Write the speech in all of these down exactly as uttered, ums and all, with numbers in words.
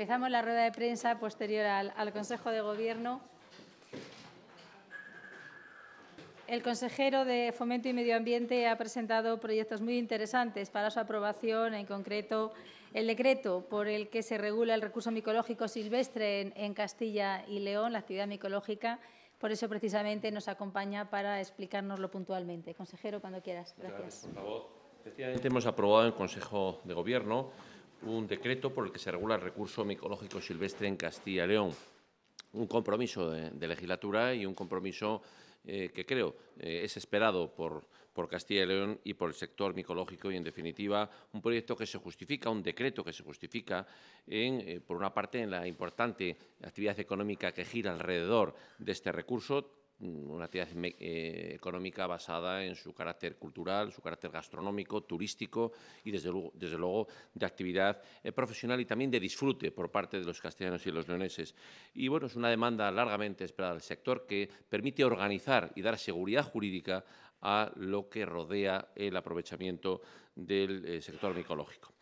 Empezamos la rueda de prensa posterior al, al Consejo de Gobierno. El consejero de Fomento y Medio Ambiente ha presentado proyectos muy interesantes para su aprobación, en concreto el decreto por el que se regula el recurso micológico silvestre en, en Castilla y León, la actividad micológica. Por eso, precisamente, nos acompaña para explicárnoslo puntualmente. Consejero, cuando quieras. Gracias. Gracias, por favor. Efectivamente, hemos aprobado en el Consejo de Gobierno un decreto por el que se regula el recurso micológico silvestre en Castilla y León. Un compromiso de, de legislatura y un compromiso Eh, que creo eh, es esperado por, por Castilla y León y por el sector micológico y, en definitiva, un proyecto que se justifica, un decreto que se justifica, en, eh, por una parte, en la importante actividad económica que gira alrededor de este recurso, una actividad eh, económica basada en su carácter cultural, su carácter gastronómico, turístico y, desde luego, desde luego de actividad eh, profesional y también de disfrute por parte de los castellanos y los leoneses. Y, bueno, es una demanda largamente esperada del sector que permite organizar y dar seguridad jurídica a lo que rodea el aprovechamiento del eh, sector micológico.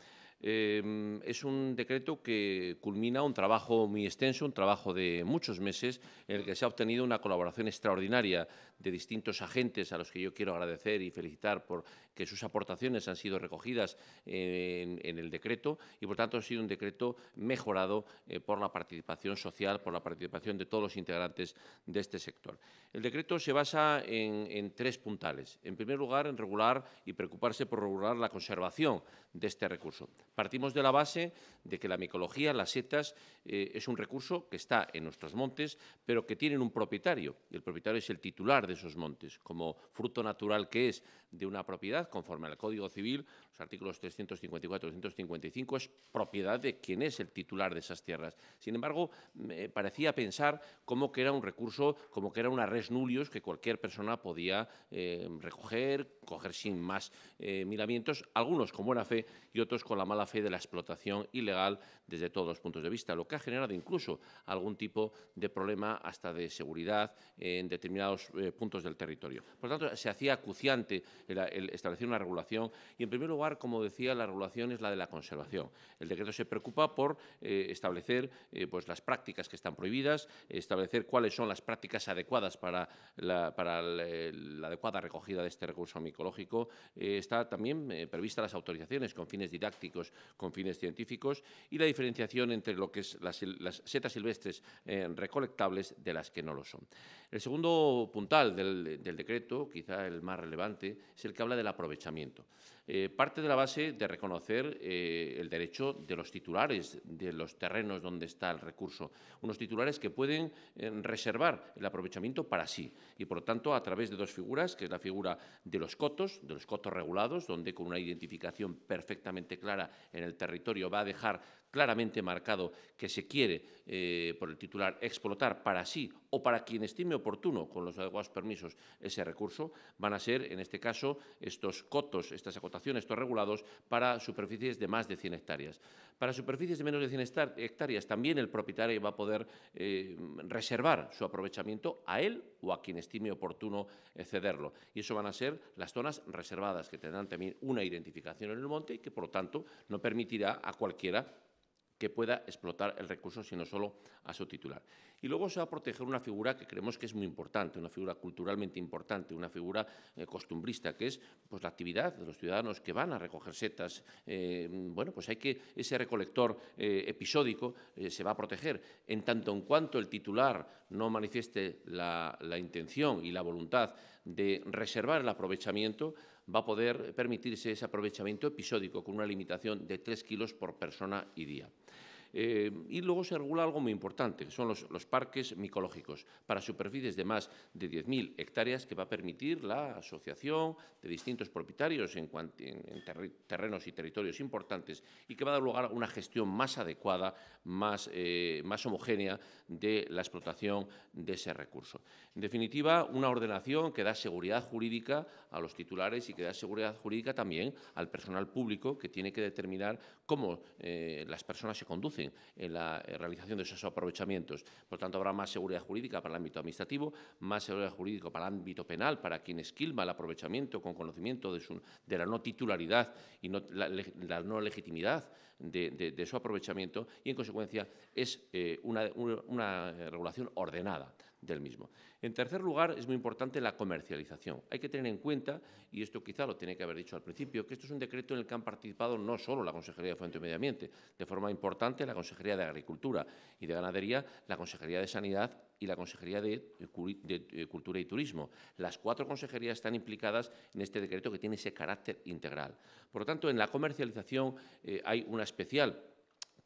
Eh, es un decreto que culmina un trabajo muy extenso, un trabajo de muchos meses, en el que se ha obtenido una colaboración extraordinaria de distintos agentes a los que yo quiero agradecer y felicitar por que sus aportaciones han sido recogidas en, en el decreto y, por tanto, ha sido un decreto mejorado eh, por la participación social, por la participación de todos los integrantes de este sector. El decreto se basa en, en tres puntales. En primer lugar, en regular y preocuparse por regular la conservación de este recurso. Partimos de la base de que la micología, las setas, eh, es un recurso que está en nuestros montes, pero que tienen un propietario, y el propietario es el titular de esos montes. Como fruto natural que es de una propiedad, conforme al Código Civil, los artículos trescientos cincuenta y cuatro y trescientos cincuenta y cinco, es propiedad de quien es el titular de esas tierras. Sin embargo, me parecía pensar como que era un recurso, como que era una res nullius que cualquier persona podía eh, recoger, coger sin más eh, miramientos, algunos con buena fe y otros con la mala fe de la explotación ilegal desde todos los puntos de vista, lo que ha generado incluso algún tipo de problema hasta de seguridad en determinados eh, puntos del territorio. Por lo tanto, se hacía acuciante el, el establecer una regulación y, en primer lugar, como decía, la regulación es la de la conservación. El decreto se preocupa por eh, establecer eh, pues, las prácticas que están prohibidas, establecer cuáles son las prácticas adecuadas para la, para el, la adecuada recogida de este recurso micológico. Eh, está también eh, prevista las autorizaciones con fines didácticos, con fines científicos, y la diferenciación entre lo que es las, las setas silvestres eh, recolectables de las que no lo son. El segundo puntal del, del decreto, quizá el más relevante, es el que habla del aprovechamiento. Eh, parte de la base de reconocer eh, el derecho de los titulares de los terrenos donde está el recurso, unos titulares que pueden eh, reservar el aprovechamiento para sí y, por lo tanto, a través de dos figuras, que es la figura de los cotos, de los cotos regulados, donde con una identificación perfectamente clara en el territorio va a dejar claramente marcado que se quiere, eh, por el titular, explotar para sí o para quien estime oportuno, con los adecuados permisos, ese recurso. Van a ser, en este caso, estos cotos, estas acotaciones, estos regulados, para superficies de más de cien hectáreas. Para superficies de menos de cien hectáreas, también el propietario va a poder eh, reservar su aprovechamiento a él o a quien estime oportuno cederlo. Y eso van a ser las zonas reservadas, que tendrán también una identificación en el monte y que, por lo tanto, no permitirá a cualquiera que pueda explotar el recurso, sino solo a su titular. Y luego se va a proteger una figura que creemos que es muy importante, una figura culturalmente importante, una figura eh, costumbrista, que es pues, la actividad de los ciudadanos que van a recoger setas. Eh, bueno, pues hay que ese recolector eh, episódico eh, se va a proteger, en tanto en cuanto el titular no manifieste la, la intención y la voluntad de reservar el aprovechamiento, va a poder permitirse ese aprovechamiento episódico con una limitación de tres kilos por persona y día. Eh, y luego se regula algo muy importante, que son los, los parques micológicos, para superficies de más de diez mil hectáreas, que va a permitir la asociación de distintos propietarios en, en, en ter, terrenos y territorios importantes, y que va a dar lugar a una gestión más adecuada, más, eh, más homogénea de la explotación de ese recurso. En definitiva, una ordenación que da seguridad jurídica a los titulares y que da seguridad jurídica también al personal público, que tiene que determinar cómo eh, las personas se conducen en la realización de esos aprovechamientos. Por tanto, habrá más seguridad jurídica para el ámbito administrativo, más seguridad jurídica para el ámbito penal, para quien esquilma el aprovechamiento con conocimiento de, su, de la no titularidad y no, la, la no legitimidad de, de, de su aprovechamiento y, en consecuencia, es eh, una, una regulación ordenada del mismo. En tercer lugar, es muy importante la comercialización. Hay que tener en cuenta, y esto quizá lo tiene que haber dicho al principio, que esto es un decreto en el que han participado no solo la Consejería de Fomento y Medio Ambiente, de forma importante la Consejería de Agricultura y de Ganadería, la Consejería de Sanidad y la Consejería de, de, de Cultura y Turismo. Las cuatro consejerías están implicadas en este decreto que tiene ese carácter integral. Por lo tanto, en la comercialización eh, hay una especial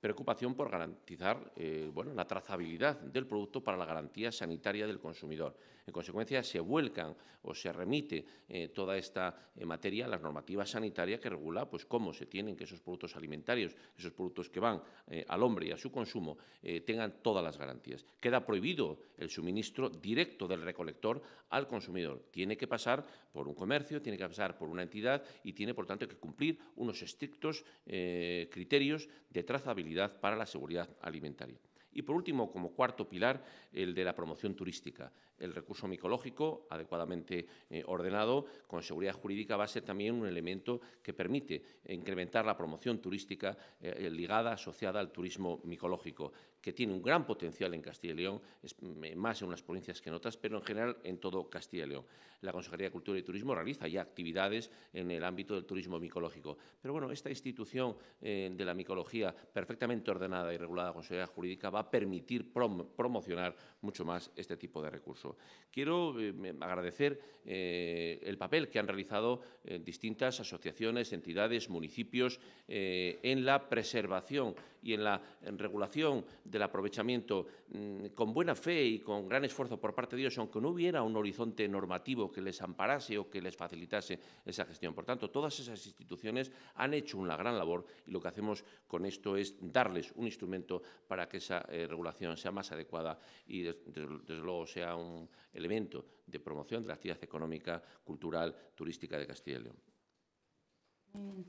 preocupación por garantizar eh, bueno, la trazabilidad del producto para la garantía sanitaria del consumidor. En consecuencia, se vuelcan o se remite eh, toda esta eh, materia a las normativas sanitarias que regula pues, cómo se tienen que esos productos alimentarios, esos productos que van eh, al hombre y a su consumo, eh, tengan todas las garantías. Queda prohibido el suministro directo del recolector al consumidor. Tiene que pasar por un comercio, tiene que pasar por una entidad y tiene, por tanto, que cumplir unos estrictos eh, criterios de trazabilidad para la seguridad alimentaria. Y, por último, como cuarto pilar, el de la promoción turística. El recurso micológico, adecuadamente eh, ordenado, con seguridad jurídica, va a ser también un elemento que permite incrementar la promoción turística eh, ligada, asociada al turismo micológico, que tiene un gran potencial en Castilla y León, es, más en unas provincias que en otras, pero en general en todo Castilla y León. La Consejería de Cultura y Turismo realiza ya actividades en el ámbito del turismo micológico. Pero, bueno, esta institución eh, de la micología, perfectamente ordenada y regulada con seguridad jurídica, va a permitir prom promocionar mucho más este tipo de recursos. Quiero eh, agradecer eh, el papel que han realizado eh, distintas asociaciones, entidades, municipios eh, en la preservación y en la en regulación del aprovechamiento mmm, con buena fe y con gran esfuerzo por parte de ellos, aunque no hubiera un horizonte normativo que les amparase o que les facilitase esa gestión. Por tanto, todas esas instituciones han hecho una gran labor y lo que hacemos con esto es darles un instrumento para que esa Eh, regulación sea más adecuada y, desde, desde luego, sea un elemento de promoción de la actividad económica, cultural, turística de Castilla y León.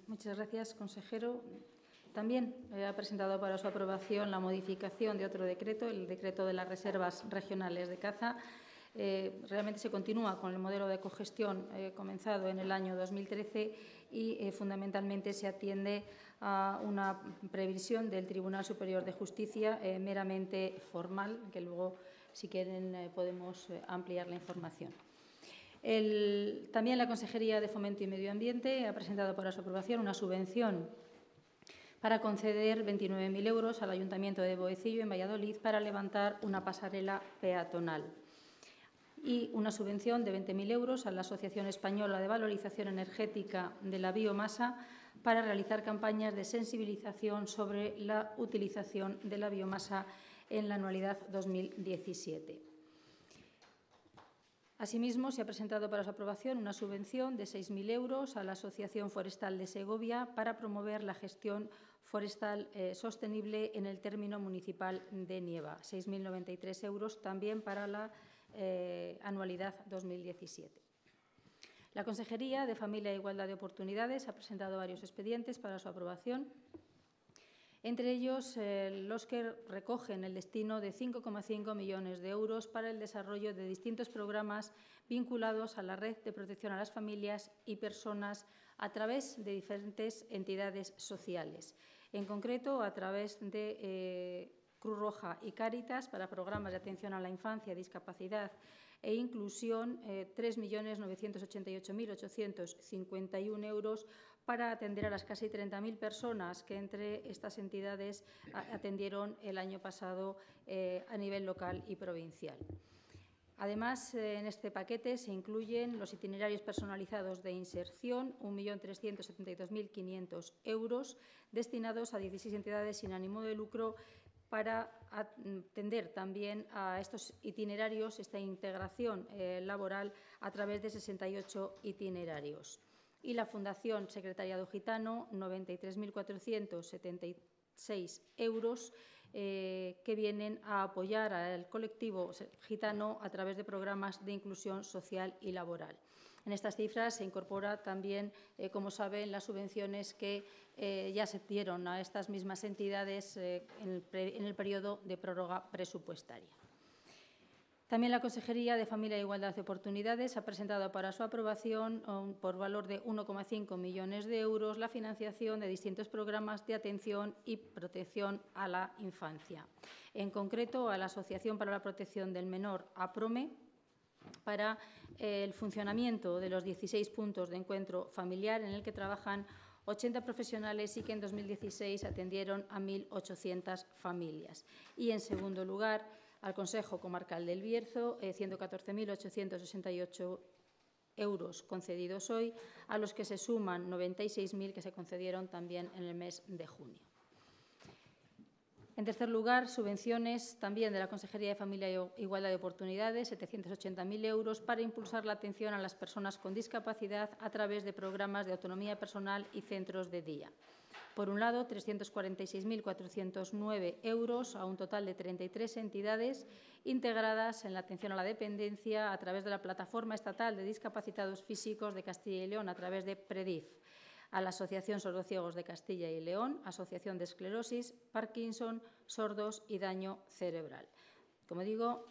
Muchas gracias, consejero. También eh, ha presentado para su aprobación la modificación de otro decreto, el decreto de las reservas regionales de caza. Eh, realmente se continúa con el modelo de cogestión eh, comenzado en el año dos mil trece y, eh, fundamentalmente, se atiende a una previsión del Tribunal Superior de Justicia eh, meramente formal, que luego, si quieren, eh, podemos eh, ampliar la información. El, también la Consejería de Fomento y Medio Ambiente ha presentado para su aprobación una subvención para conceder veintinueve mil euros al Ayuntamiento de Boecillo, en Valladolid, para levantar una pasarela peatonal, y una subvención de veinte mil euros a la Asociación Española de Valorización Energética de la Biomasa para realizar campañas de sensibilización sobre la utilización de la biomasa en la anualidad dos mil diecisiete. Asimismo, se ha presentado para su aprobación una subvención de seis mil euros a la Asociación Forestal de Segovia para promover la gestión forestal eh, sostenible en el término municipal de Nieva. seis mil noventa y tres euros también para la eh, anualidad dos mil diecisiete. La Consejería de Familia e Igualdad de Oportunidades ha presentado varios expedientes para su aprobación, entre ellos eh, los que recogen el destino de cinco coma cinco millones de euros para el desarrollo de distintos programas vinculados a la red de protección a las familias y personas a través de diferentes entidades sociales, en concreto a través de eh, Cruz Roja y Cáritas para programas de atención a la infancia, discapacidad e inclusión, eh, tres millones novecientos ochenta y ocho mil ochocientos cincuenta y un euros para atender a las casi treinta mil personas que entre estas entidades atendieron el año pasado eh, a nivel local y provincial. Además, eh, en este paquete se incluyen los itinerarios personalizados de inserción, un millón trescientos setenta y dos mil quinientos euros, destinados a dieciséis entidades sin ánimo de lucro, para atender también a estos itinerarios, esta integración eh, laboral a través de sesenta y ocho itinerarios. Y la Fundación Secretariado Gitano, noventa y tres mil cuatrocientos setenta y seis euros, eh, que vienen a apoyar al colectivo gitano a través de programas de inclusión social y laboral. En estas cifras se incorpora también, eh, como saben, las subvenciones que eh, ya se dieron a estas mismas entidades eh, en, el en el periodo de prórroga presupuestaria. También la Consejería de Familia e Igualdad de Oportunidades ha presentado para su aprobación, por valor de uno coma cinco millones de euros, la financiación de distintos programas de atención y protección a la infancia. En concreto, a la Asociación para la Protección del Menor, APROME, para el funcionamiento de los dieciséis puntos de encuentro familiar en el que trabajan ochenta profesionales y que en dos mil dieciséis atendieron a mil ochocientas familias. Y, en segundo lugar, al Consejo Comarcal del Bierzo, eh, ciento catorce mil ochocientos sesenta y ocho euros concedidos hoy, a los que se suman noventa y seis mil que se concedieron también en el mes de junio. En tercer lugar, subvenciones también de la Consejería de Familia e Igualdad de Oportunidades, setecientos ochenta mil euros, para impulsar la atención a las personas con discapacidad a través de programas de autonomía personal y centros de día. Por un lado, trescientos cuarenta y seis mil cuatrocientos nueve euros a un total de treinta y tres entidades integradas en la atención a la dependencia a través de la Plataforma Estatal de Discapacitados Físicos de Castilla y León, a través de PREDIF, a la Asociación Sordociegos de Castilla y León, Asociación de Esclerosis, Parkinson, Sordos y Daño Cerebral. Como digo,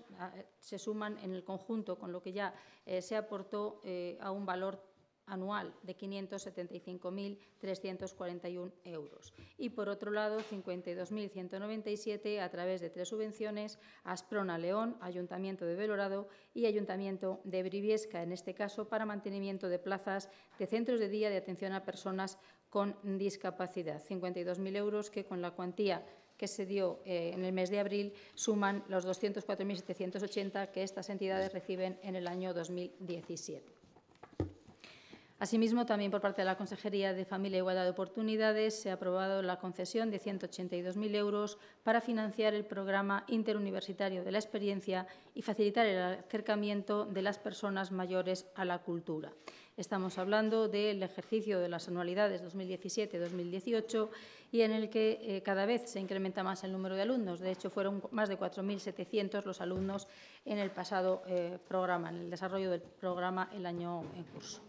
se suman en el conjunto con lo que ya eh, se aportó eh, a un valor total anual de quinientos setenta y cinco mil trescientos cuarenta y un euros. Y, por otro lado, cincuenta y dos mil ciento noventa y siete a través de tres subvenciones a Asprona León, Ayuntamiento de Belorado y Ayuntamiento de Briviesca, en este caso para mantenimiento de plazas de centros de día de atención a personas con discapacidad. cincuenta y dos mil euros que, con la cuantía que se dio eh, en el mes de abril, suman los doscientos cuatro mil setecientos ochenta que estas entidades reciben en el año dos mil diecisiete. Asimismo, también por parte de la Consejería de Familia e Igualdad de Oportunidades se ha aprobado la concesión de ciento ochenta y dos mil euros para financiar el programa interuniversitario de la experiencia y facilitar el acercamiento de las personas mayores a la cultura. Estamos hablando del ejercicio de las anualidades dos mil diecisiete dos mil dieciocho y en el que eh, cada vez se incrementa más el número de alumnos. De hecho, fueron más de cuatro mil setecientos los alumnos en el pasado eh, programa, en el desarrollo del programa el año en curso.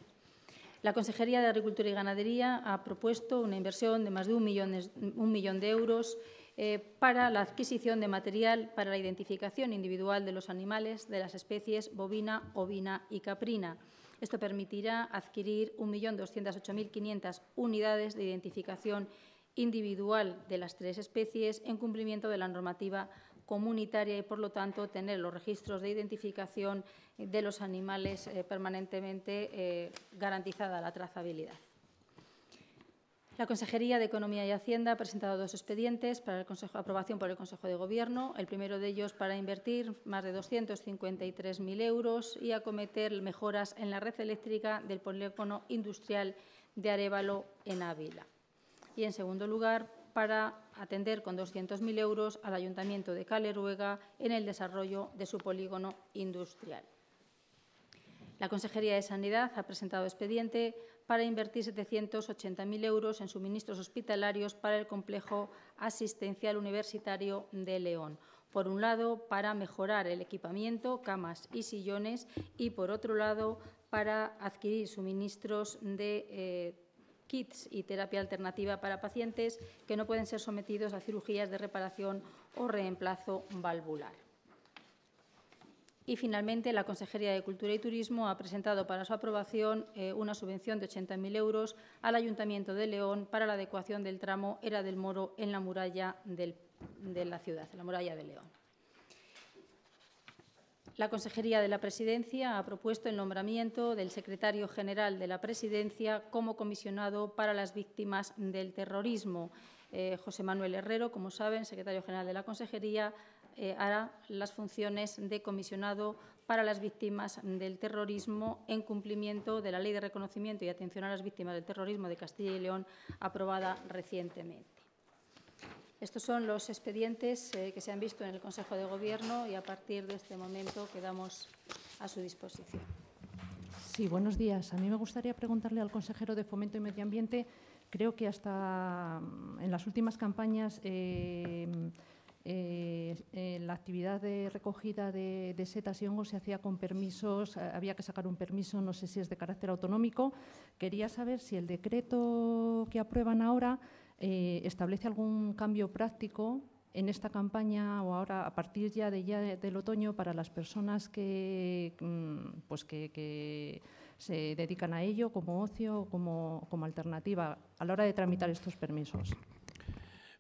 La Consejería de Agricultura y Ganadería ha propuesto una inversión de más de un millón, un millón de euros eh, para la adquisición de material para la identificación individual de los animales de las especies bovina, ovina y caprina. Esto permitirá adquirir un millón doscientas ocho mil quinientas unidades de identificación individual de las tres especies en cumplimiento de la normativa comunitaria y, por lo tanto, tener los registros de identificación de los animales eh, permanentemente eh, garantizada la trazabilidad. La Consejería de Economía y Hacienda ha presentado dos expedientes para el Consejo, aprobación por el Consejo de Gobierno. El primero de ellos para invertir más de doscientos cincuenta y tres mil euros y acometer mejoras en la red eléctrica del polígono industrial de Arévalo, en Ávila. Y, en segundo lugar, para atender con doscientos mil euros al Ayuntamiento de Caleruega en el desarrollo de su polígono industrial. La Consejería de Sanidad ha presentado expediente para invertir setecientos ochenta mil euros en suministros hospitalarios para el Complejo Asistencial Universitario de León. Por un lado, para mejorar el equipamiento, camas y sillones, y, por otro lado, para adquirir suministros de eh, kits y terapia alternativa para pacientes que no pueden ser sometidos a cirugías de reparación o reemplazo valvular. Y, finalmente, la Consejería de Cultura y Turismo ha presentado para su aprobación eh, una subvención de ochenta mil euros al Ayuntamiento de León para la adecuación del tramo Era del Moro en la muralla del, de la ciudad, en la muralla de León. La Consejería de la Presidencia ha propuesto el nombramiento del secretario general de la Presidencia como comisionado para las víctimas del terrorismo. Eh, José Manuel Herrero, como saben, secretario general de la Consejería, eh, hará las funciones de comisionado para las víctimas del terrorismo en cumplimiento de la Ley de Reconocimiento y Atención a las Víctimas del Terrorismo de Castilla y León, aprobada recientemente. Estos son los expedientes eh, que se han visto en el Consejo de Gobierno y, a partir de este momento, quedamos a su disposición. Sí, buenos días. A mí me gustaría preguntarle al consejero de Fomento y Medio Ambiente. Creo que hasta en las últimas campañas eh, eh, eh, la actividad de recogida de, de setas y hongos se hacía con permisos, había que sacar un permiso, no sé si es de carácter autonómico. Quería saber si el decreto que aprueban ahora Eh, establece algún cambio práctico en esta campaña o ahora a partir ya, de, ya de, del otoño para las personas que, pues que, que se dedican a ello como ocio, como, como alternativa a la hora de tramitar estos permisos?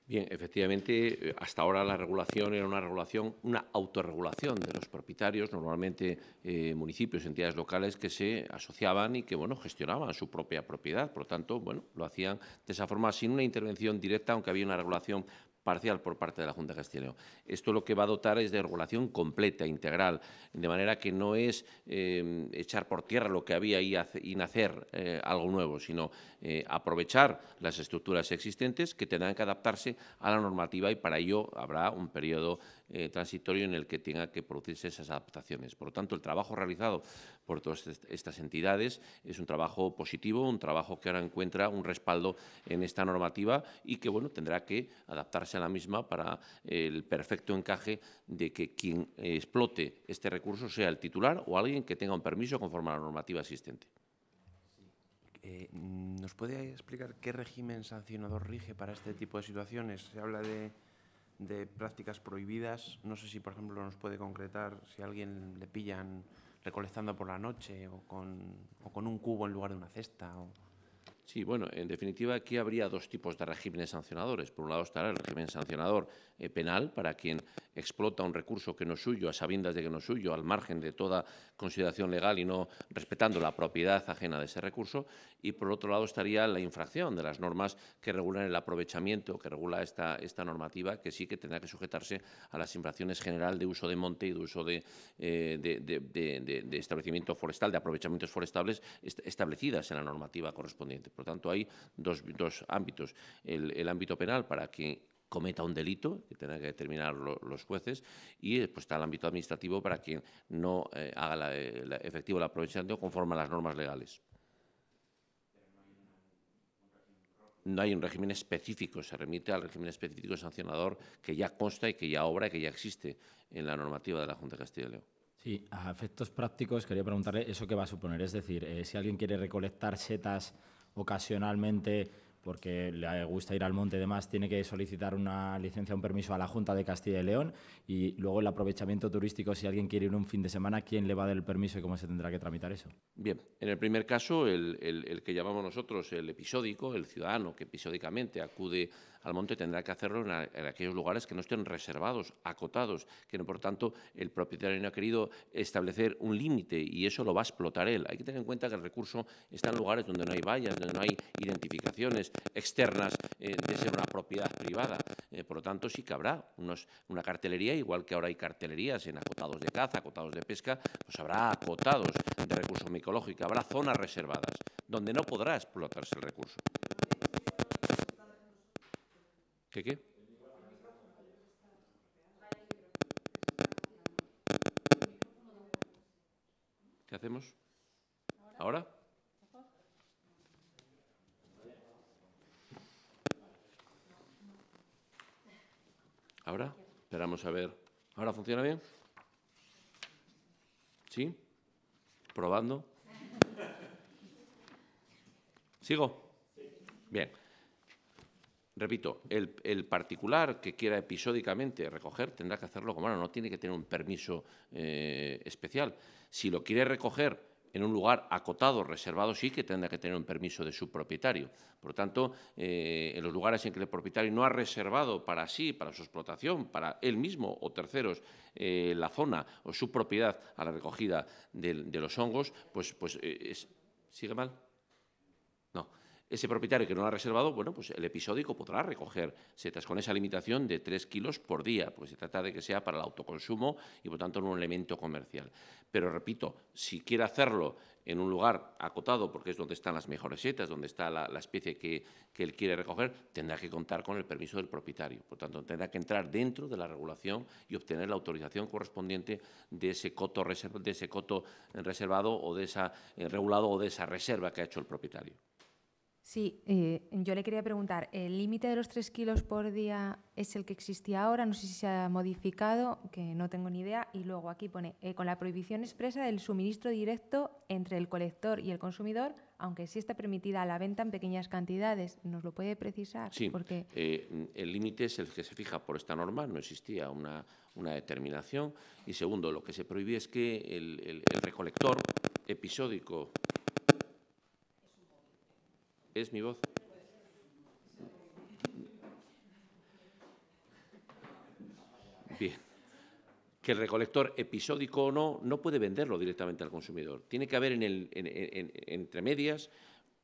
Bien, efectivamente, hasta ahora la regulación era una regulación, una autorregulación de los propietarios, normalmente eh, municipios, entidades locales que se asociaban y que, bueno, gestionaban su propia propiedad. Por lo tanto, bueno, lo hacían de esa forma sin una intervención directa, aunque había una regulación parcial por parte de la Junta de Castilla y León. Esto lo que va a dotar es de regulación completa, integral, de manera que no es eh, echar por tierra lo que había y, hace, y nacer eh, algo nuevo, sino eh, aprovechar las estructuras existentes que tendrán que adaptarse a la normativa y para ello habrá un periodo eh, transitorio en el que tenga que producirse esas adaptaciones. Por lo tanto, el trabajo realizado por todas estas entidades es un trabajo positivo, un trabajo que ahora encuentra un respaldo en esta normativa y que, bueno, tendrá que adaptarse a la misma para el perfecto encaje de que quien explote este recurso sea el titular o alguien que tenga un permiso conforme a la normativa existente. Eh, ¿Nos puede explicar qué régimen sancionador rige para este tipo de situaciones? Se habla de, de prácticas prohibidas. No sé si, por ejemplo, nos puede concretar si a alguien le pillan recolectando por la noche o con, o con un cubo en lugar de una cesta o… Sí, bueno, en definitiva aquí habría dos tipos de regímenes sancionadores. Por un lado estará el régimen sancionador eh, penal para quien explota un recurso que no es suyo, a sabiendas de que no es suyo, al margen de toda consideración legal y no respetando la propiedad ajena de ese recurso. Y por otro lado estaría la infracción de las normas que regulan el aprovechamiento, que regula esta, esta normativa, que sí que tendrá que sujetarse a las infracciones general de uso de monte y de uso de, eh, de, de, de, de, de establecimiento forestal, de aprovechamientos forestales est- establecidas en la normativa correspondiente. Por tanto, hay dos, dos ámbitos, el, el ámbito penal para quien cometa un delito, que tendrán que determinar lo, los jueces, y después está el ámbito administrativo para quien no eh, haga la, la, efectivo el aprovechamiento conforme a las normas legales. No hay un régimen específico, se remite al régimen específico sancionador que ya consta y que ya obra y que ya existe en la normativa de la Junta de Castilla y León. Sí, a efectos prácticos quería preguntarle eso que va a suponer, es decir, eh, si alguien quiere recolectar setas ocasionalmente porque le gusta ir al monte y demás, tiene que solicitar una licencia, un permiso a la Junta de Castilla y León y luego el aprovechamiento turístico, si alguien quiere ir un fin de semana, ¿quién le va a dar el permiso y cómo se tendrá que tramitar eso? Bien, en el primer caso, el, el, el que llamamos nosotros el episódico, el ciudadano que episódicamente acude al monte tendrá que hacerlo en, a, en aquellos lugares que no estén reservados, acotados, que no, por tanto el propietario no ha querido establecer un límite y eso lo va a explotar él. Hay que tener en cuenta que el recurso está en lugares donde no hay vallas, donde no hay identificaciones externas eh, de ser una propiedad privada. Eh, por lo tanto, sí que habrá unos, una cartelería, igual que ahora hay cartelerías en acotados de caza, acotados de pesca, pues habrá acotados de recursos micológicos, habrá zonas reservadas donde no podrá explotarse el recurso. ¿Qué qué? ¿Qué hacemos? ¿Ahora? ¿Ahora? Esperamos a ver. ¿Ahora funciona bien? ¿Sí? ¿Probando? ¿Sigo? Bien. Repito, el, el particular que quiera episódicamente recoger tendrá que hacerlo como ahora, no tiene que tener un permiso eh, especial. Si lo quiere recoger en un lugar acotado, reservado, sí que tendrá que tener un permiso de su propietario. Por lo tanto, eh, en los lugares en que el propietario no ha reservado para sí, para su explotación, para él mismo o terceros, eh, la zona o su propiedad a la recogida de, de los hongos, pues, pues eh, es, ¿sigue mal? No. Ese propietario que no lo ha reservado, bueno, pues el episódico podrá recoger setas con esa limitación de tres kilos por día, porque se trata de que sea para el autoconsumo y, por tanto, no un elemento comercial. Pero, repito, si quiere hacerlo en un lugar acotado, porque es donde están las mejores setas, donde está la, la especie que, que él quiere recoger, tendrá que contar con el permiso del propietario. Por tanto, tendrá que entrar dentro de la regulación y obtener la autorización correspondiente de ese coto, reserv, de ese coto reservado o de esa eh, regulado o de esa reserva que ha hecho el propietario. Sí, eh, yo le quería preguntar, ¿el límite de los tres kilos por día es el que existía ahora? No sé si se ha modificado, que no tengo ni idea. Y luego aquí pone, eh, con la prohibición expresa del suministro directo entre el colector y el consumidor, aunque sí está permitida la venta en pequeñas cantidades. ¿Nos lo puede precisar? Sí, porque eh, el límite es el que se fija por esta norma, no existía una, una determinación. Y segundo, lo que se prohíbe es que el, el, el recolector episódico… ¿Es mi voz? Bien. Que el recolector, episódico o no, no puede venderlo directamente al consumidor. Tiene que haber en el, en, en, entre medias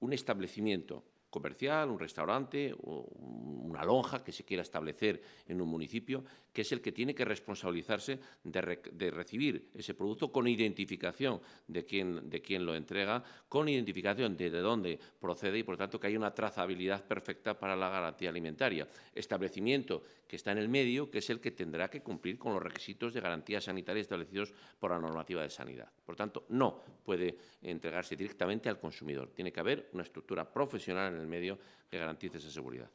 un establecimiento comercial, un restaurante, o una lonja que se quiera establecer en un municipio, que es el que tiene que responsabilizarse de, re, de recibir ese producto con identificación de quién, de quién lo entrega, con identificación de, de dónde procede y, por tanto, que haya una trazabilidad perfecta para la garantía alimentaria. Establecimiento que está en el medio, que es el que tendrá que cumplir con los requisitos de garantía sanitaria establecidos por la normativa de sanidad. Por tanto, no puede entregarse directamente al consumidor. Tiene que haber una estructura profesional en en el medio que garantice esa seguridad.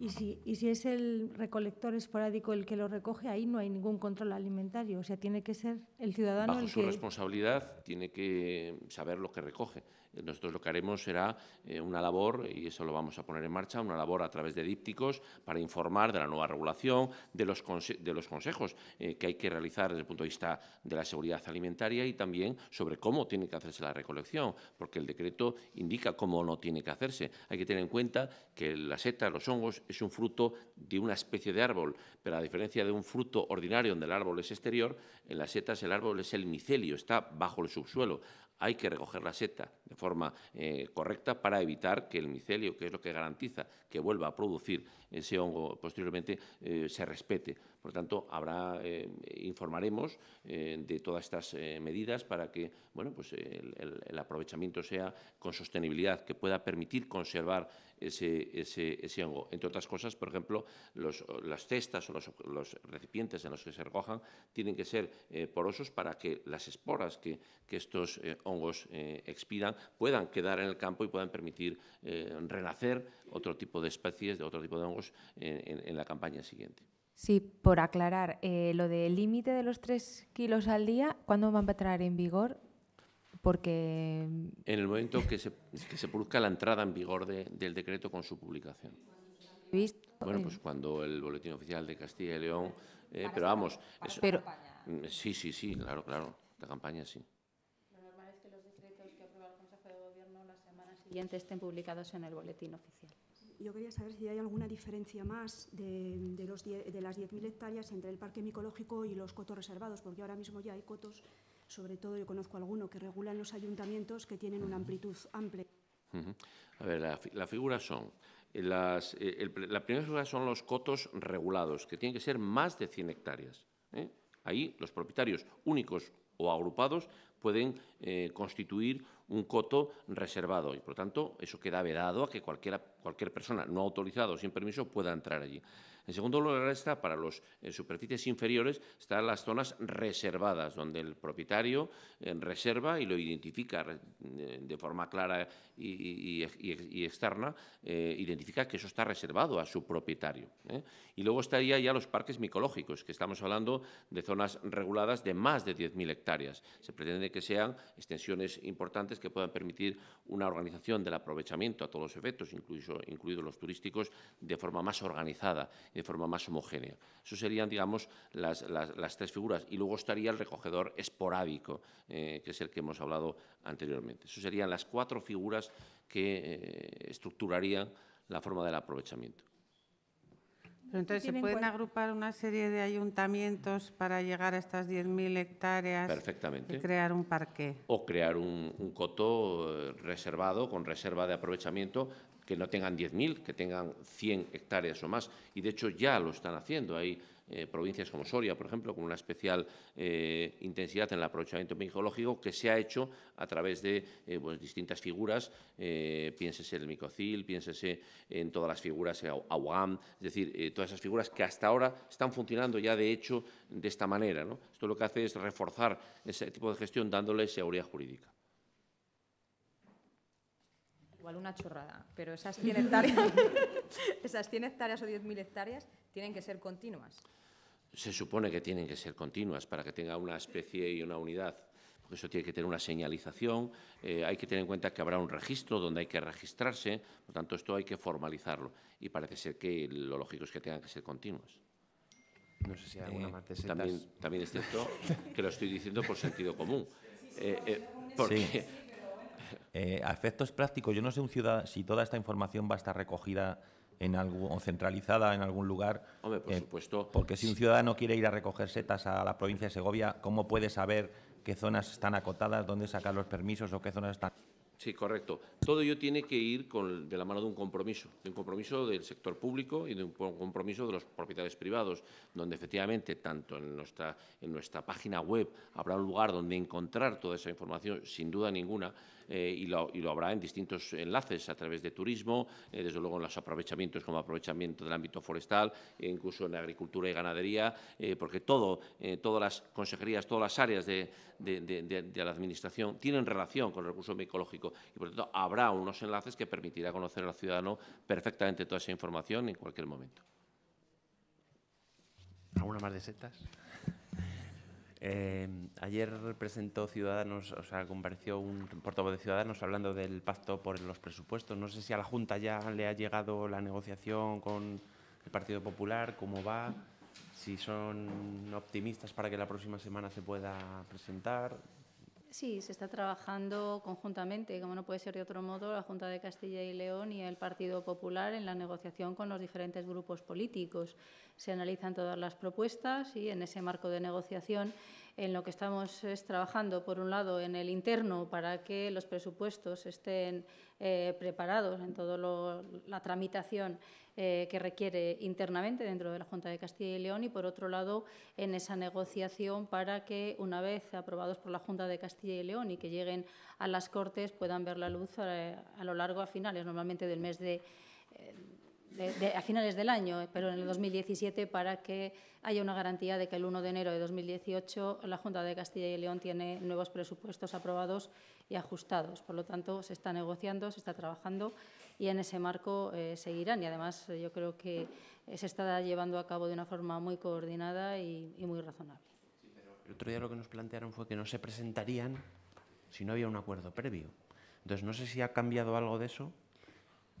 Y si, y si es el recolector esporádico el que lo recoge, ahí no hay ningún control alimentario. O sea, tiene que ser el ciudadano el que… Bajo su responsabilidad tiene que saber lo que recoge. Nosotros lo que haremos será eh, una labor, y eso lo vamos a poner en marcha, una labor a través de dípticos para informar de la nueva regulación, de los, conse de los consejos eh, que hay que realizar desde el punto de vista de la seguridad alimentaria y también sobre cómo tiene que hacerse la recolección, porque el decreto indica cómo no tiene que hacerse. Hay que tener en cuenta que la seta, los hongos, es un fruto de una especie de árbol, pero a diferencia de un fruto ordinario donde el árbol es exterior, en las setas el árbol es el micelio, está bajo el subsuelo. Hay que recoger la seta de forma eh, correcta para evitar que el micelio, que es lo que garantiza que vuelva a producir ese hongo posteriormente, eh, se respete. Por lo tanto, habrá, eh, informaremos eh, de todas estas eh, medidas para que, bueno, pues el, el, el aprovechamiento sea con sostenibilidad, que pueda permitir conservar ese, ese, ese hongo. Entre otras cosas, por ejemplo, los, las cestas o los, los recipientes en los que se recojan tienen que ser eh, porosos para que las esporas que, que estos eh, hongos eh, expidan puedan quedar en el campo y puedan permitir eh, renacer otro tipo de especies, de otro tipo de hongos eh, en, en la campaña siguiente. Sí, por aclarar, eh, lo del límite de los tres kilos al día, ¿cuándo va a entrar en vigor? Porque… En el momento que se, que se produzca la entrada en vigor de, del decreto con su publicación. Bueno, pues cuando el Boletín Oficial de Castilla y León… Eh, pero vamos… Eso, pero, sí, sí, sí, claro, claro, la campaña sí. Lo normal es que los decretos que aprueba el Consejo de Gobierno la semana siguiente estén publicados en el Boletín Oficial. Yo quería saber si hay alguna diferencia más de, de, los die, de las diez mil hectáreas entre el parque micológico y los cotos reservados, porque ahora mismo ya hay cotos, sobre todo yo conozco alguno, que regulan los ayuntamientos que tienen una amplitud amplia. Uh-huh. A ver, la, la figura son… Las, eh, el, la primera figura son los cotos regulados, que tienen que ser más de cien hectáreas. ¿eh? Ahí los propietarios únicos o agrupados pueden eh, constituir un coto reservado y, por lo tanto, eso queda vedado a que cualquiera, cualquier persona no autorizada o sin permiso pueda entrar allí. En segundo lugar, está para las eh, superficies inferiores, están las zonas reservadas, donde el propietario eh, reserva y lo identifica eh, de forma clara y, y, y, y externa, eh, identifica que eso está reservado a su propietario. ¿eh? Y luego estaría ya los parques micológicos, que estamos hablando de zonas reguladas de más de diez mil hectáreas. Se pretende que sean extensiones importantes que puedan permitir una organización del aprovechamiento a todos los efectos, incluso, incluidos los turísticos, de forma más organizada, de forma más homogénea. Eso serían, digamos, las, las, las tres figuras. Y luego estaría el recogedor esporádico, eh, que es el que hemos hablado anteriormente. Eso serían las cuatro figuras que eh, estructurarían la forma del aprovechamiento. Pero entonces, ¿se pueden agrupar una serie de ayuntamientos para llegar a estas diez mil hectáreas? Perfectamente. Y crear un parque. O crear un, un coto reservado, con reserva de aprovechamiento, que no tengan diez mil, que tengan cien hectáreas o más. Y, de hecho, ya lo están haciendo. Hay eh, provincias como Soria, por ejemplo, con una especial eh, intensidad en el aprovechamiento micológico que se ha hecho a través de eh, pues, distintas figuras, eh, piénsese el micocil, piénsese en todas las figuras, AUAM, es decir, eh, todas esas figuras que hasta ahora están funcionando ya de hecho de esta manera, ¿no? Esto lo que hace es reforzar ese tipo de gestión dándole seguridad jurídica. Igual una chorrada, pero esas cien hectáreas, esas cien hectáreas o diez mil hectáreas tienen que ser continuas. Se supone que tienen que ser continuas para que tenga una especie y una unidad. Porque eso tiene que tener una señalización, eh, hay que tener en cuenta que habrá un registro donde hay que registrarse, por tanto, esto hay que formalizarlo. Y parece ser que lo lógico es que tengan que ser continuas. No sé si hay alguna eh, más de setas. También, también es cierto que lo estoy diciendo por sentido común. Eh, eh, porque… Sí. Eh, a efectos prácticos, yo no sé un ciudad, si toda esta información va a estar recogida en algún, o centralizada en algún lugar. Hombre, por eh, supuesto. Porque si un ciudadano quiere ir a recoger setas a la provincia de Segovia, ¿cómo puede saber qué zonas están acotadas, dónde sacar los permisos o qué zonas están? Sí, correcto. Todo ello tiene que ir con, de la mano de un compromiso, de un compromiso del sector público y de un compromiso de los propietarios privados, donde efectivamente tanto en nuestra, en nuestra página web habrá un lugar donde encontrar toda esa información, sin duda ninguna, eh, y, lo, y lo habrá en distintos enlaces a través de turismo, eh, desde luego en los aprovechamientos como aprovechamiento del ámbito forestal, eh, incluso en agricultura y ganadería, eh, porque todo, eh, todas las consejerías, todas las áreas de, de, de, de, de la Administración tienen relación con el recurso micológico. Y, por lo tanto, habrá unos enlaces que permitirá conocer al ciudadano perfectamente toda esa información en cualquier momento. ¿Alguna más de setas? Eh, ayer presentó Ciudadanos, o sea, compareció un portavoz de Ciudadanos hablando del pacto por los presupuestos. No sé si a la Junta ya le ha llegado la negociación con el Partido Popular, cómo va, si son optimistas para que la próxima semana se pueda presentar… Sí, se está trabajando conjuntamente, como no puede ser de otro modo, la Junta de Castilla y León y el Partido Popular en la negociación con los diferentes grupos políticos. Se analizan todas las propuestas y en ese marco de negociación en lo que estamos es trabajando, por un lado, en el interno para que los presupuestos estén eh, preparados en toda la tramitación Eh, que requiere internamente dentro de la Junta de Castilla y León y, por otro lado, en esa negociación para que, una vez aprobados por la Junta de Castilla y León y que lleguen a las Cortes, puedan ver la luz a, a lo largo, a finales, normalmente del mes de, de, de… a finales del año, pero en el dos mil diecisiete, para que haya una garantía de que el uno de enero de dos mil dieciocho la Junta de Castilla y León tiene nuevos presupuestos aprobados y ajustados. Por lo tanto, se está negociando, se está trabajando… y en ese marco eh, seguirán. Y, además, yo creo que se está llevando a cabo de una forma muy coordinada y, y muy razonable. Sí, pero el otro día lo que nos plantearon fue que no se presentarían si no había un acuerdo previo. Entonces, no sé si ha cambiado algo de eso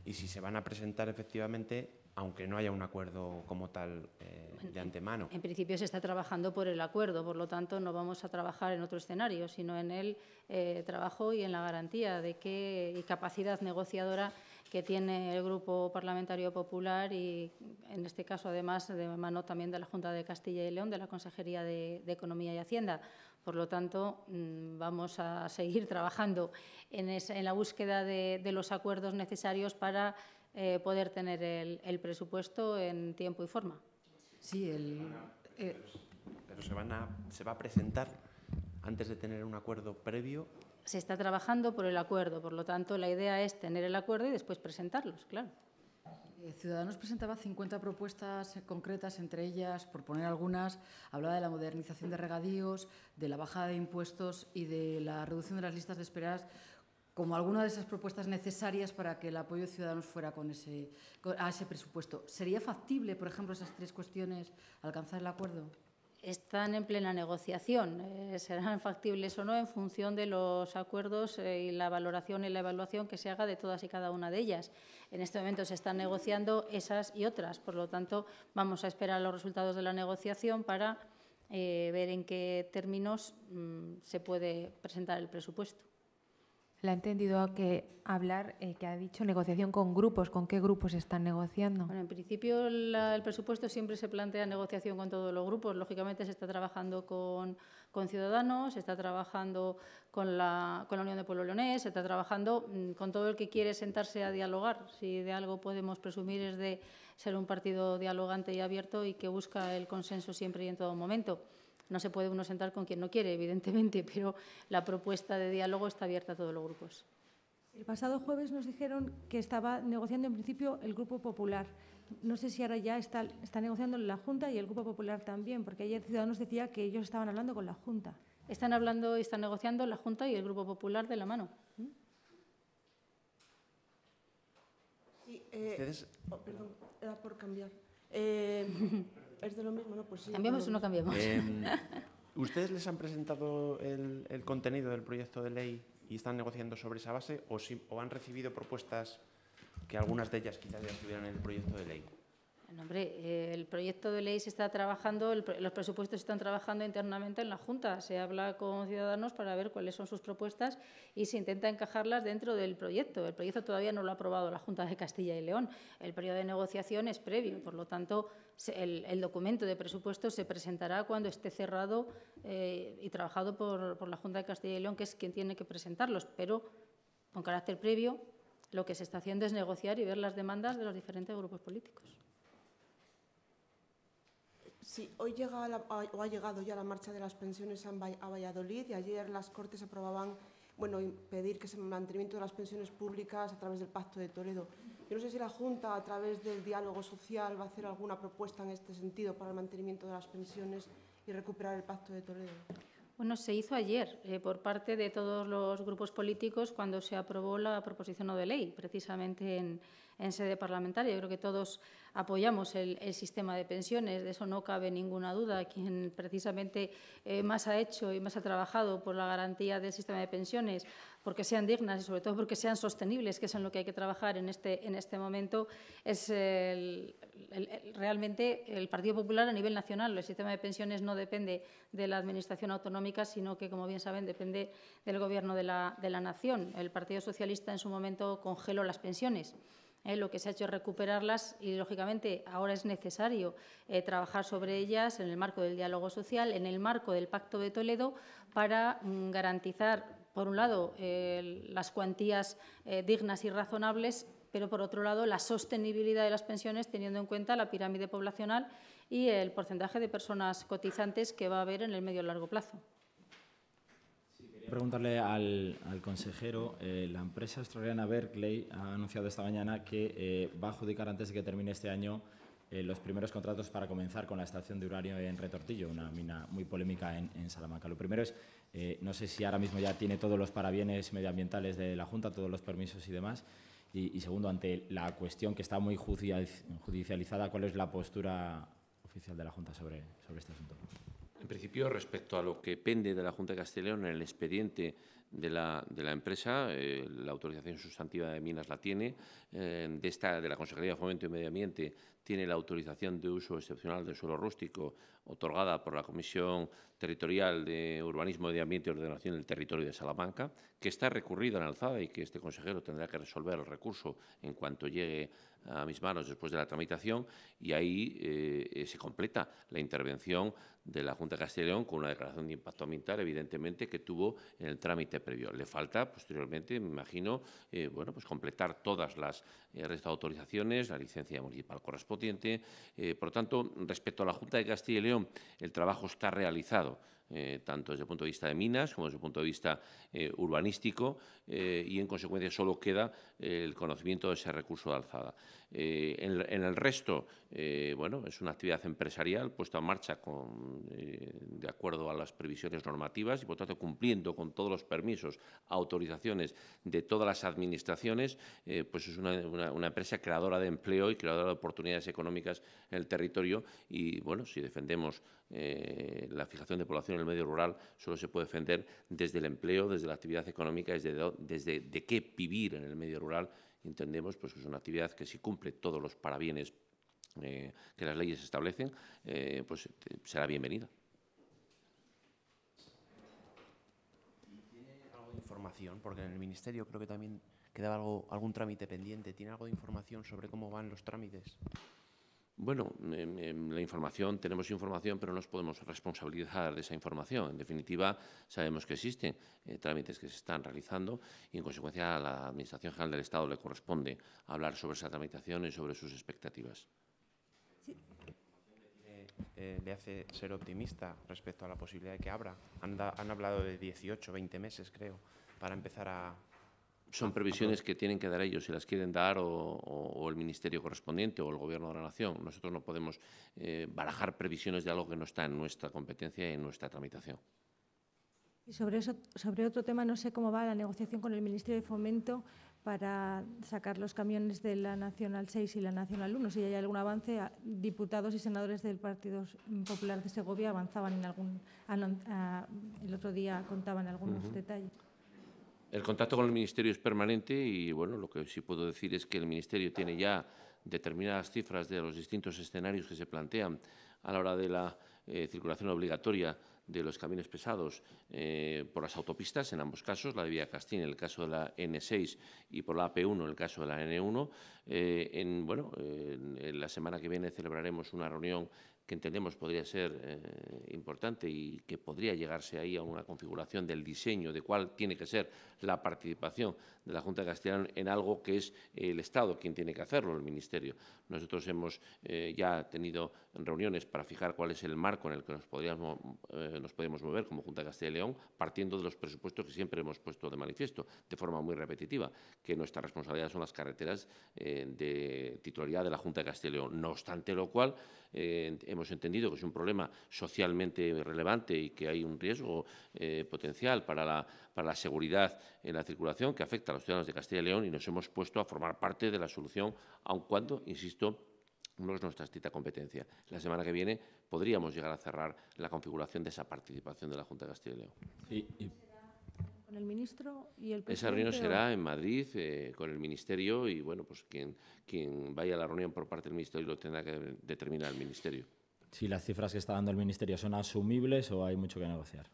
y si se van a presentar efectivamente, aunque no haya un acuerdo como tal eh, bueno, de antemano. En principio se está trabajando por el acuerdo, por lo tanto no vamos a trabajar en otro escenario, sino en el eh, trabajo y en la garantía de que y capacidad negociadora que tiene el Grupo Parlamentario Popular y, en este caso, además, de mano también de la Junta de Castilla y León, de la Consejería de, de Economía y Hacienda. Por lo tanto, vamos a seguir trabajando en, esa, en la búsqueda de, de los acuerdos necesarios para eh, poder tener el, el presupuesto en tiempo y forma. Sí, el… Eh, pero se, van a, se va a presentar antes de tener un acuerdo previo… Se está trabajando por el acuerdo, por lo tanto, la idea es tener el acuerdo y después presentarlos, claro. Eh, Ciudadanos presentaba cincuenta propuestas concretas, entre ellas, por poner algunas, hablaba de la modernización de regadíos, de la bajada de impuestos y de la reducción de las listas de esperas, como alguna de esas propuestas necesarias para que el apoyo de Ciudadanos fuera con ese, con, a ese presupuesto. ¿Sería factible, por ejemplo, esas tres cuestiones, alcanzar el acuerdo? Están en plena negociación. Eh, serán factibles o no en función de los acuerdos eh, y la valoración y la evaluación que se haga de todas y cada una de ellas. En este momento se están negociando esas y otras. Por lo tanto, vamos a esperar los resultados de la negociación para eh, ver en qué términos mmm, se puede presentar el presupuesto. La he entendido que hablar, eh, que ha dicho negociación con grupos. ¿Con qué grupos están negociando? Bueno, en principio la, el presupuesto siempre se plantea negociación con todos los grupos. Lógicamente se está trabajando con, con Ciudadanos, se está trabajando con la, con la Unión de Pueblo Leonés, se está trabajando mmm, con todo el que quiere sentarse a dialogar. Si de algo podemos presumir es de ser un partido dialogante y abierto y que busca el consenso siempre y en todo momento. No se puede uno sentar con quien no quiere, evidentemente, pero la propuesta de diálogo está abierta a todos los grupos. El pasado jueves nos dijeron que estaba negociando en principio el Grupo Popular. No sé si ahora ya está, está negociando la Junta y el Grupo Popular también, porque ayer Ciudadanos decía que ellos estaban hablando con la Junta. Están hablando y están negociando la Junta y el Grupo Popular de la mano. Sí, eh, ¿Ustedes? Oh, perdón, era por cambiar. Eh, Es de lo mismo, ¿no? Pues sí, ¿cambiamos o no cambiamos? Eh, ¿Ustedes les han presentado el, el contenido del proyecto de ley y están negociando sobre esa base o, si, o han recibido propuestas que algunas de ellas quizás ya estuvieran en el proyecto de ley? No, hombre, eh, el proyecto de ley se está trabajando, el, los presupuestos se están trabajando internamente en la Junta. Se habla con Ciudadanos para ver cuáles son sus propuestas y se intenta encajarlas dentro del proyecto. El proyecto todavía no lo ha aprobado la Junta de Castilla y León. El periodo de negociación es previo, por lo tanto, se, el, el documento de presupuesto se presentará cuando esté cerrado eh, y trabajado por, por la Junta de Castilla y León, que es quien tiene que presentarlos, pero con carácter previo lo que se está haciendo es negociar y ver las demandas de los diferentes grupos políticos. Sí, hoy llega la, o ha llegado ya la marcha de las pensiones a Valladolid y ayer las Cortes aprobaban, bueno, pedir que se mantenimiento de las pensiones públicas a través del Pacto de Toledo. Yo no sé si la Junta, a través del diálogo social, va a hacer alguna propuesta en este sentido para el mantenimiento de las pensiones y recuperar el Pacto de Toledo. Bueno, se hizo ayer eh, por parte de todos los grupos políticos cuando se aprobó la proposición no de ley, precisamente en, en sede parlamentaria. Yo creo que todos apoyamos el, el sistema de pensiones, de eso no cabe ninguna duda. Quien precisamente eh, más ha hecho y más ha trabajado por la garantía del sistema de pensiones, porque sean dignas y sobre todo porque sean sostenibles, que es en lo que hay que trabajar en este, en este momento, es el, el, el, realmente el Partido Popular a nivel nacional. El sistema de pensiones no depende de la Administración autonómica, sino que, como bien saben, depende del Gobierno de la, de la Nación. El Partido Socialista en su momento congeló las pensiones. Eh, lo que se ha hecho es recuperarlas y, lógicamente, ahora es necesario eh, trabajar sobre ellas en el marco del diálogo social, en el marco del Pacto de Toledo, para mm, garantizar, por un lado, eh, las cuantías eh, dignas y razonables, pero, por otro lado, la sostenibilidad de las pensiones, teniendo en cuenta la pirámide poblacional y el porcentaje de personas cotizantes que va a haber en el medio y largo plazo. Preguntarle al, al consejero, eh, la empresa australiana Berkeley ha anunciado esta mañana que eh, va a adjudicar antes de que termine este año eh, los primeros contratos para comenzar con la extracción de uranio en Retortillo, una mina muy polémica en, en Salamanca. Lo primero es, eh, no sé si ahora mismo ya tiene todos los parabienes medioambientales de la Junta, todos los permisos y demás. Y, y segundo, ante la cuestión que está muy judicializada, ¿cuál es la postura oficial de la Junta sobre, sobre este asunto? En principio, respecto a lo que pende de la Junta de Castilla y León en el expediente de la, de la empresa, eh, la autorización sustantiva de minas la tiene, eh, de, esta, de la Consejería de Fomento y Medio Ambiente tiene la autorización de uso excepcional del suelo rústico otorgada por la Comisión Territorial de Urbanismo, Medio Ambiente y Ordenación del Territorio de Salamanca, que está recurrida en alzada y que este consejero tendrá que resolver el recurso en cuanto llegue a mis manos después de la tramitación, y ahí eh, se completa la intervención de la Junta de Castilla y León con una declaración de impacto ambiental, evidentemente, que tuvo en el trámite previo. Le falta, posteriormente, me imagino, eh, bueno, pues completar todas las eh, restas de autorizaciones, la licencia municipal correspondiente. Eh, por lo tanto, respecto a la Junta de Castilla y León, el trabajo está realizado. Eh, tanto desde el punto de vista de minas como desde el punto de vista eh, urbanístico, eh, y en consecuencia solo queda eh, el conocimiento de ese recurso de alzada. Eh, en, en el resto, eh, bueno, es una actividad empresarial puesta en marcha con, eh, de acuerdo a las previsiones normativas y, por tanto, cumpliendo con todos los permisos, autorizaciones de todas las administraciones, eh, pues es una, una, una empresa creadora de empleo y creadora de oportunidades económicas en el territorio y, bueno, si defendemos eh, la fijación de población en el medio rural, solo se puede defender desde el empleo, desde la actividad económica, desde, desde de qué vivir en el medio rural. Entendemos pues, que es una actividad que si cumple todos los parabienes eh, que las leyes establecen, eh, pues será bienvenida. información? Porque en el Ministerio creo que también quedaba algo, algún trámite pendiente. ¿Tiene algo de información sobre cómo van los trámites? Bueno, eh, la información, tenemos información, pero no nos podemos responsabilizar de esa información. En definitiva, sabemos que existen eh, trámites que se están realizando y, en consecuencia, a la Administración General del Estado le corresponde hablar sobre esa tramitación y sobre sus expectativas. Sí. Eh, eh, ¿Le hace ser optimista respecto a la posibilidad de que abra? Han, han hablado de dieciocho, veinte meses, creo, para empezar a… Son previsiones que tienen que dar ellos, si las quieren dar o, o, o el ministerio correspondiente o el Gobierno de la Nación. Nosotros no podemos eh, barajar previsiones de algo que no está en nuestra competencia y en nuestra tramitación. Y sobre eso, sobre otro tema, no sé cómo va la negociación con el Ministerio de Fomento para sacar los camiones de la Nacional seis y la Nacional uno. Si hay algún avance, diputados y senadores del Partido Popular de Segovia avanzaban en algún… el otro día contaban algunos uh-huh. detalles. El contacto con el Ministerio es permanente y, bueno, lo que sí puedo decir es que el Ministerio tiene ya determinadas cifras de los distintos escenarios que se plantean a la hora de la eh, circulación obligatoria de los camiones pesados eh, por las autopistas, en ambos casos, la de Vía Castín en el caso de la ene seis y por la a pe uno en el caso de la ene uno. Eh, en, bueno, eh, en la semana que viene celebraremos una reunión que entendemos podría ser eh, importante y que podría llegarse ahí a una configuración del diseño de cuál tiene que ser la participación de la Junta de Castilla y León en algo que es eh, el Estado quien tiene que hacerlo, el Ministerio. Nosotros hemos eh, ya tenido reuniones para fijar cuál es el marco en el que nos podríamos eh, nos podemos mover como Junta de Castilla y León, partiendo de los presupuestos que siempre hemos puesto de manifiesto, de forma muy repetitiva, que nuestra responsabilidad son las carreteras eh, de titularidad de la Junta de Castilla y León. No obstante lo cual, eh, hemos entendido que es un problema socialmente relevante y que hay un riesgo eh, potencial para la, para la seguridad en la circulación que afecta a los ciudadanos de Castilla y León y nos hemos puesto a formar parte de la solución, aun cuando, insisto, no es nuestra estricta competencia. La semana que viene podríamos llegar a cerrar la configuración de esa participación de la Junta de Castilla y León. Sí, y ¿con el ministro y el presidente? Esa reunión será en Madrid eh, con el ministerio y, bueno, pues quien, quien vaya a la reunión por parte del ministerio lo tendrá que determinar el ministerio. Si las cifras que está dando el ministerio son asumibles o hay mucho que negociar.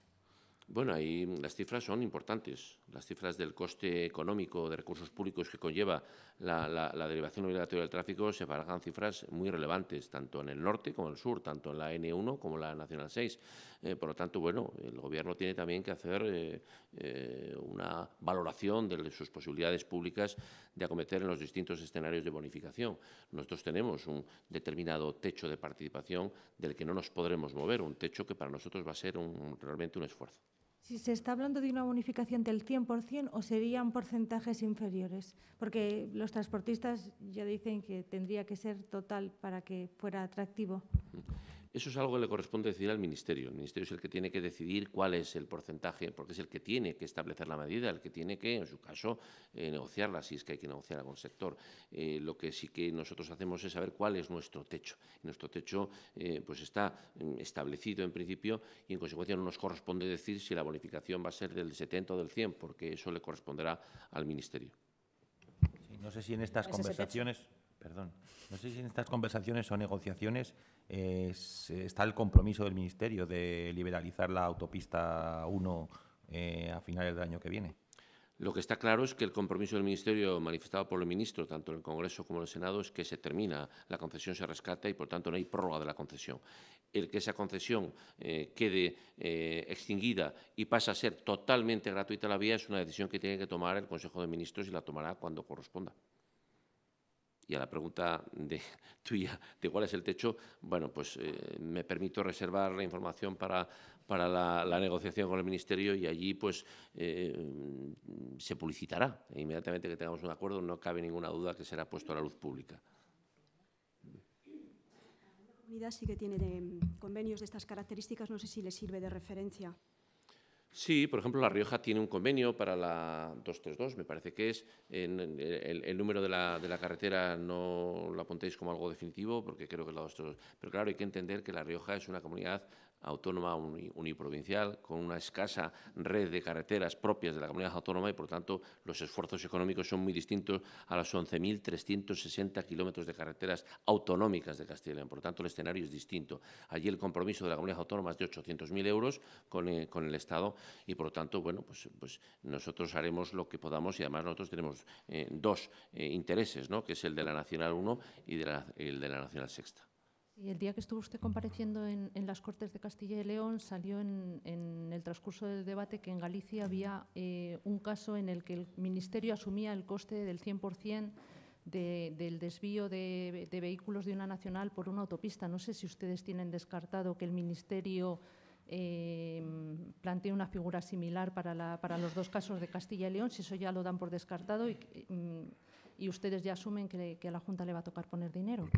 Bueno, ahí las cifras son importantes. Las cifras del coste económico de recursos públicos que conlleva la, la, la derivación obligatoria del tráfico se barajan cifras muy relevantes, tanto en el norte como en el sur, tanto en la ene uno como en la Nacional seis. Eh, por lo tanto, bueno, el Gobierno tiene también que hacer eh, eh, una valoración de sus posibilidades públicas de acometer en los distintos escenarios de bonificación. Nosotros tenemos un determinado techo de participación del que no nos podremos mover, un techo que para nosotros va a ser un, realmente un esfuerzo. Si se está hablando de una bonificación del cien por cien o serían porcentajes inferiores, porque los transportistas ya dicen que tendría que ser total para que fuera atractivo. Eso es algo que le corresponde decidir al Ministerio. El Ministerio es el que tiene que decidir cuál es el porcentaje, porque es el que tiene que establecer la medida, el que tiene que, en su caso, eh, negociarla, si es que hay que negociarla con el sector. Eh, lo que sí que nosotros hacemos es saber cuál es nuestro techo. Nuestro techo eh, pues está establecido en principio y, en consecuencia, no nos corresponde decir si la bonificación va a ser del setenta o del cien, porque eso le corresponderá al Ministerio. Sí, no sé si en estas conversaciones, perdón, no sé si en estas conversaciones o negociaciones eh, está el compromiso del Ministerio de liberalizar la autopista uno eh, a finales del año que viene. Lo que está claro es que el compromiso del Ministerio manifestado por el ministro, tanto en el Congreso como en el Senado, es que se termina, la concesión se rescata y, por tanto, no hay prórroga de la concesión. El que esa concesión eh, quede eh, extinguida y pasa a ser totalmente gratuita la vía es una decisión que tiene que tomar el Consejo de Ministros y la tomará cuando corresponda. Y a la pregunta de, tuya de cuál es el techo, bueno, pues eh, me permito reservar la información para, para la, la negociación con el Ministerio y allí pues eh, se publicitará. E inmediatamente que tengamos un acuerdo no cabe ninguna duda que será puesto a la luz pública. La comunidad sí que tiene de, convenios de estas características, no sé si les sirve de referencia. Sí, por ejemplo, La Rioja tiene un convenio para la doscientos treinta y dos, me parece que es. En el, el número de la, de la carretera no lo apuntéis como algo definitivo, porque creo que es la doscientos treinta y dos. Pero claro, hay que entender que La Rioja es una comunidad autónoma uniprovincial, con una escasa red de carreteras propias de la comunidad autónoma y, por tanto, los esfuerzos económicos son muy distintos a los once mil trescientos sesenta kilómetros de carreteras autonómicas de Castilla y León. Por tanto, el escenario es distinto. Allí el compromiso de la comunidad autónoma es de ochocientos mil euros con, eh, con el Estado y, por lo tanto, bueno, pues, pues nosotros haremos lo que podamos y, además, nosotros tenemos eh, dos eh, intereses, ¿no?, que es el de la Nacional uno y de la, el de la Nacional seis. Y el día que estuvo usted compareciendo en, en las Cortes de Castilla y León, salió en, en el transcurso del debate que en Galicia había eh, un caso en el que el Ministerio asumía el coste del cien por cien de, del desvío de, de vehículos de una nacional por una autopista. No sé si ustedes tienen descartado que el Ministerio eh, plantee una figura similar para, la, para los dos casos de Castilla y León, si eso ya lo dan por descartado y, y ustedes ya asumen que, que a la Junta le va a tocar poner dinero.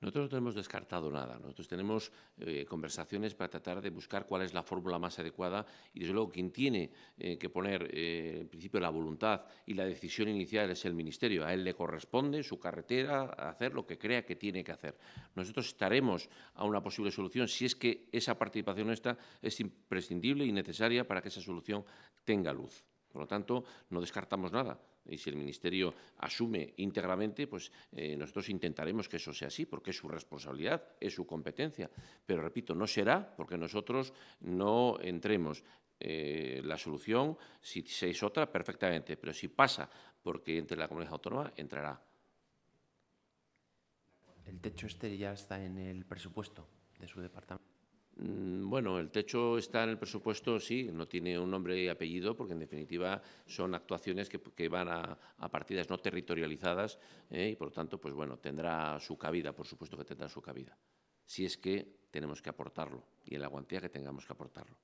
Nosotros no tenemos descartado nada. Nosotros tenemos eh, conversaciones para tratar de buscar cuál es la fórmula más adecuada y, desde luego, quien tiene eh, que poner, eh, en principio, la voluntad y la decisión inicial es el Ministerio. A él le corresponde su carretera hacer lo que crea que tiene que hacer. Nosotros estaremos a una posible solución si es que esa participación nuestra es imprescindible y necesaria para que esa solución tenga luz. Por lo tanto, no descartamos nada. Y si el Ministerio asume íntegramente, pues eh, nosotros intentaremos que eso sea así, porque es su responsabilidad, es su competencia. Pero, repito, no será porque nosotros no entremos. Eh, la solución, si es otra, perfectamente, pero si pasa porque entre la comunidad autónoma, entrará. ¿El techo este ya está en el presupuesto de su departamento? Bueno, el techo está en el presupuesto, sí, no tiene un nombre y apellido, porque en definitiva son actuaciones que, que van a, a partidas no territorializadas eh, y, por lo tanto, pues bueno, tendrá su cabida, por supuesto que tendrá su cabida, si es que tenemos que aportarlo y en la cuantía que tengamos que aportarlo.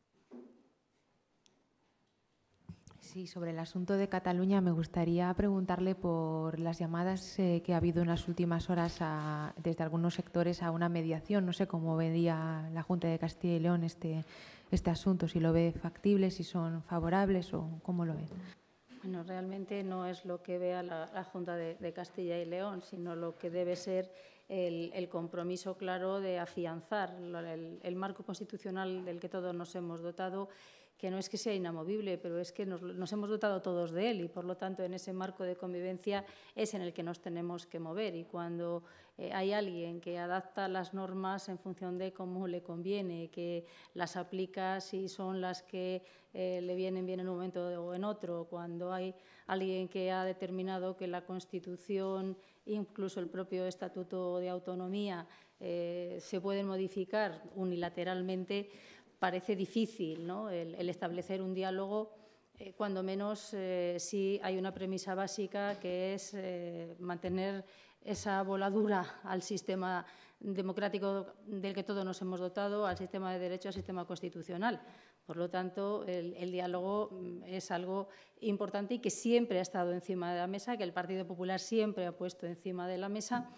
Sí, sobre el asunto de Cataluña me gustaría preguntarle por las llamadas eh, que ha habido en las últimas horas a, desde algunos sectores a una mediación. No sé cómo vería la Junta de Castilla y León este, este asunto, si lo ve factible, si son favorables o cómo lo ve. Bueno, realmente no es lo que vea la, la Junta de, de Castilla y León, sino lo que debe ser el, el compromiso claro de afianzar el, el marco constitucional del que todos nos hemos dotado, que no es que sea inamovible, pero es que nos, nos hemos dotado todos de él y, por lo tanto, en ese marco de convivencia es en el que nos tenemos que mover. Y cuando eh, hay alguien que adapta las normas en función de cómo le conviene, que las aplica si son las que eh, le vienen bien en un momento o en otro, cuando hay alguien que ha determinado que la Constitución, incluso el propio Estatuto de Autonomía, eh, se pueden modificar unilateralmente, parece difícil, ¿no?, el, el establecer un diálogo, eh, cuando menos eh, si hay una premisa básica, que es eh, mantener esa voladura al sistema democrático del que todos nos hemos dotado, al sistema de derecho, al sistema constitucional. Por lo tanto, el, el diálogo es algo importante y que siempre ha estado encima de la mesa, que el Partido Popular siempre ha puesto encima de la mesa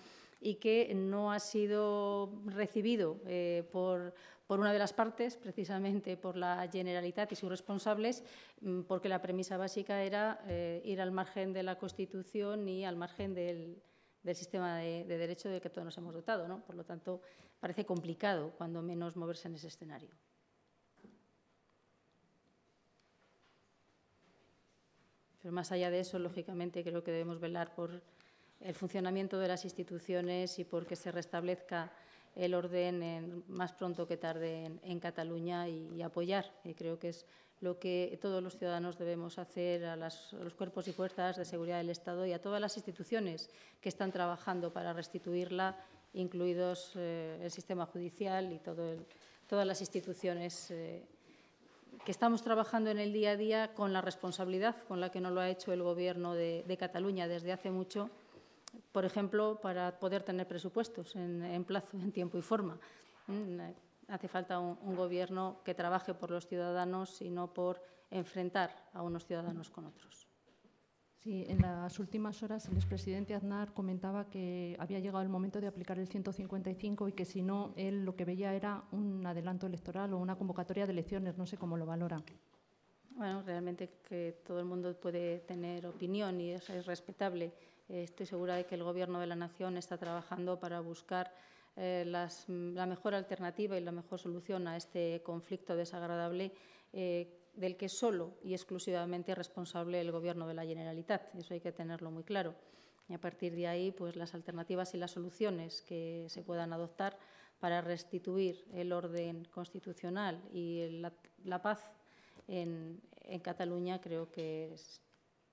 y que no ha sido recibido eh, por… por una de las partes, precisamente por la Generalitat y sus responsables, porque la premisa básica era eh, ir al margen de la Constitución y al margen del, del sistema de, de derecho del que todos nos hemos dotado, ¿no? Por lo tanto, parece complicado, cuando menos, moverse en ese escenario. Pero más allá de eso, lógicamente, creo que debemos velar por el funcionamiento de las instituciones y por que se restablezca el orden en, más pronto que tarde en, en Cataluña y, y apoyar. Y creo que es lo que todos los ciudadanos debemos hacer a, las, a los cuerpos y fuerzas de seguridad del Estado y a todas las instituciones que están trabajando para restituirla, incluidos eh, el sistema judicial y todo el, todas las instituciones eh, que estamos trabajando en el día a día con la responsabilidad con la que no lo ha hecho el Gobierno de, de Cataluña desde hace mucho. Por ejemplo, para poder tener presupuestos en, en plazo, en tiempo y forma. Hace falta un, un gobierno que trabaje por los ciudadanos y no por enfrentar a unos ciudadanos con otros. Sí, en las últimas horas el expresidente Aznar comentaba que había llegado el momento de aplicar el ciento cincuenta y cinco y que, si no, él lo que veía era un adelanto electoral o una convocatoria de elecciones. No sé cómo lo valora. Bueno, realmente que todo el mundo puede tener opinión y eso es respetable. Estoy segura de que el Gobierno de la Nación está trabajando para buscar eh, las, la mejor alternativa y la mejor solución a este conflicto desagradable eh, del que solo y exclusivamente es responsable el Gobierno de la Generalitat. Eso hay que tenerlo muy claro. Y a partir de ahí, pues las alternativas y las soluciones que se puedan adoptar para restituir el orden constitucional y la, la paz en, en Cataluña creo que es,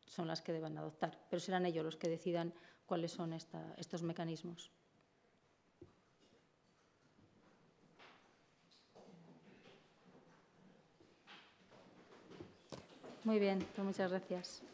son las que deben adoptar. Pero serán ellos los que decidan cuáles son esta, estos mecanismos. Muy bien, pues muchas gracias.